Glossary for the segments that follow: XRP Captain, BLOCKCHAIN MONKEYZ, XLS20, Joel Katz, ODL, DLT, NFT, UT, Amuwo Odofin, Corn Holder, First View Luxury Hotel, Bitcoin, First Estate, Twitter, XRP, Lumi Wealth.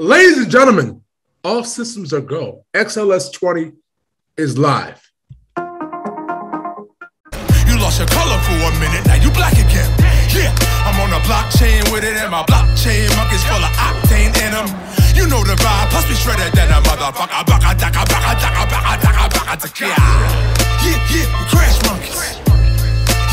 Ladies and gentlemen, all systems are go. XLS20 is live. You lost your color for a minute, now you black again. Yeah, I'm on a blockchain with it, and my blockchain monkey's full of octane in them. You know the vibe, plus we shredded than a motherfucker. Yeah, yeah, we crash monkeys.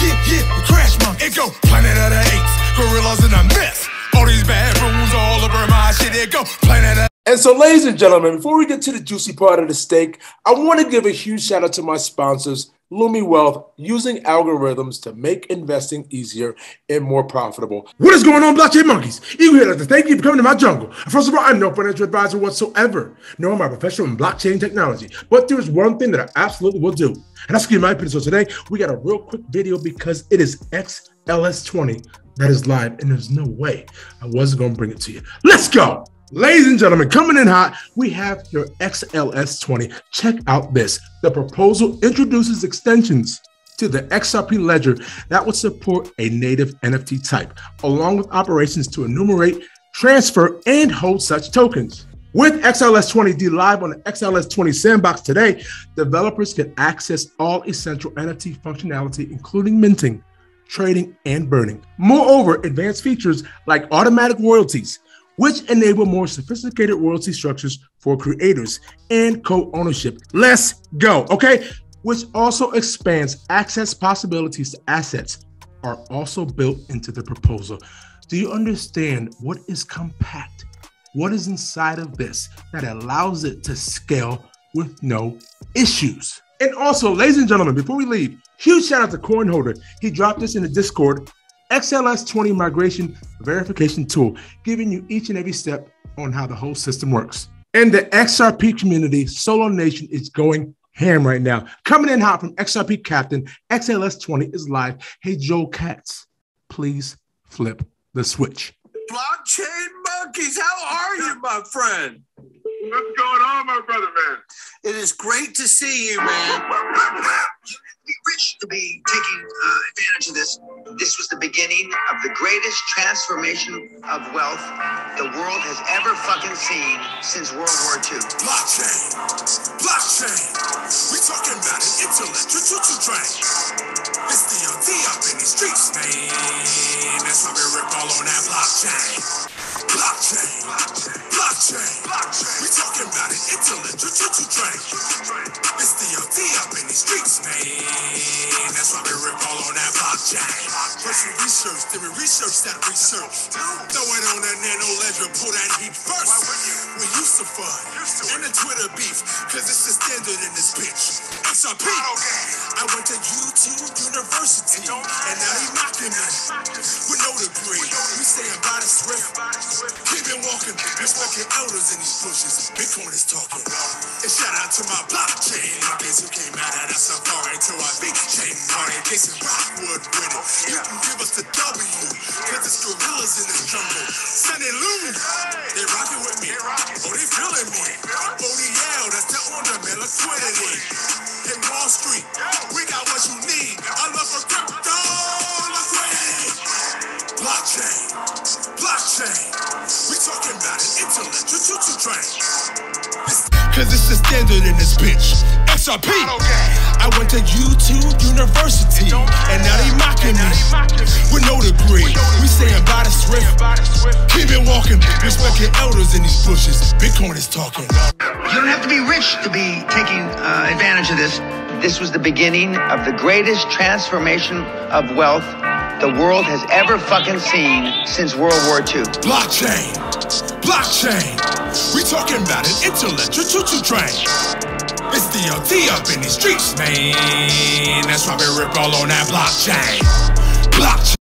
Yeah, yeah, we crash monkeys. It go Planet of the Apes, gorillas in the mist. All these bathrooms all over my shit, it go Planet. And so, ladies and gentlemen, before we get to the juicy part of the steak, I want to give a huge shout out to my sponsors, Lumi Wealth, using algorithms to make investing easier and more profitable. What is going on, blockchain monkeys? You here to thank you for coming to my jungle. First of all, I'm no financial advisor whatsoever, nor am I a professional in blockchain technology. But there is one thing that I absolutely will do, and that's going to be my opinion. So today, we got a real quick video because it is XLS20 that is live, and there's no way I wasn't going to bring it to you. Let's go. Ladies and gentlemen, coming in hot, we have your XLS20. Check out this. The proposal introduces extensions to the XRP ledger that would support a native NFT type, along with operations to enumerate, transfer, and hold such tokens. With XLS20D live on the XLS20 sandbox today, developers can access all essential NFT functionality, including minting, trading, and burning. Moreover, advanced features like automatic royalties, which enable more sophisticated royalty structures for creators and co-ownership. Let's go, okay? Which also expands access possibilities to assets are also built into the proposal. Do you understand what is compact? What is inside of this that allows it to scale with no issues? And also, ladies and gentlemen, before we leave, huge shout out to Corn Holder. He dropped this in the Discord. XLS20 migration verification tool, giving you each and every step on how the whole system works. And the XRP community, Solo Nation, is going ham right now. Coming in hot from XRP Captain, XLS20 is live. Hey, Joel Katz, please flip the switch. Blockchain monkeys, how are you, my friend? What's going on, my brother, man? It is great to see you, man. Rich to be taking advantage of this. This was the beginning of the greatest transformation of wealth the world has ever fucking seen since World War II. Blockchain. Blockchain. We talking about an intellectual choo-choo train. It's DLT up in these streets, man. That's why we rip all on that blockchain. Blockchain. Blockchain. Blockchain. Blockchain. We talking about an intellectual choo-choo train. It's DLT up in these streets, man. That's why we rip all on that blockchain. Pressing research, then we research that research. Throw it on that nano ledger, pull that heat first. We used to fun and the Twitter beef, cause it's the standard in this bitch. XRP. I went to UT University, and now they knocking me with no degree. We saying by the swift, keep it walking. There's fucking elders in these bushes. Bitcoin is talking. And shout out to my blockchain monkeys who came out of that safari to our big chain party. In case it's Rockwood with it, you can give us the W, cause it's gorillas in this jungle. Sunny Lumi, they rocking with me. Oh, they feeling me. ODL, that's the ornament liquidity. In Wall Street, we got what you need. I love a crypto liquidity. Blockchain, blockchain. We talking about an intellectual choo-choo train. Cause it's the standard in this bitch. XRP. I went to UT University, and now they mocking me with no degree. We saying by the swift, keep it walking. Respecting elders in these bushes. Bitcoin is talking. You don't have to be rich to be taking advantage of this. This was the beginning of the greatest transformation of wealth the world has ever fucking seen since World War II. Blockchain, blockchain. We talking about an intellectual choo-choo train. It's DLT up in these streets, man. That's why we rip all on that blockchain. Blockchain.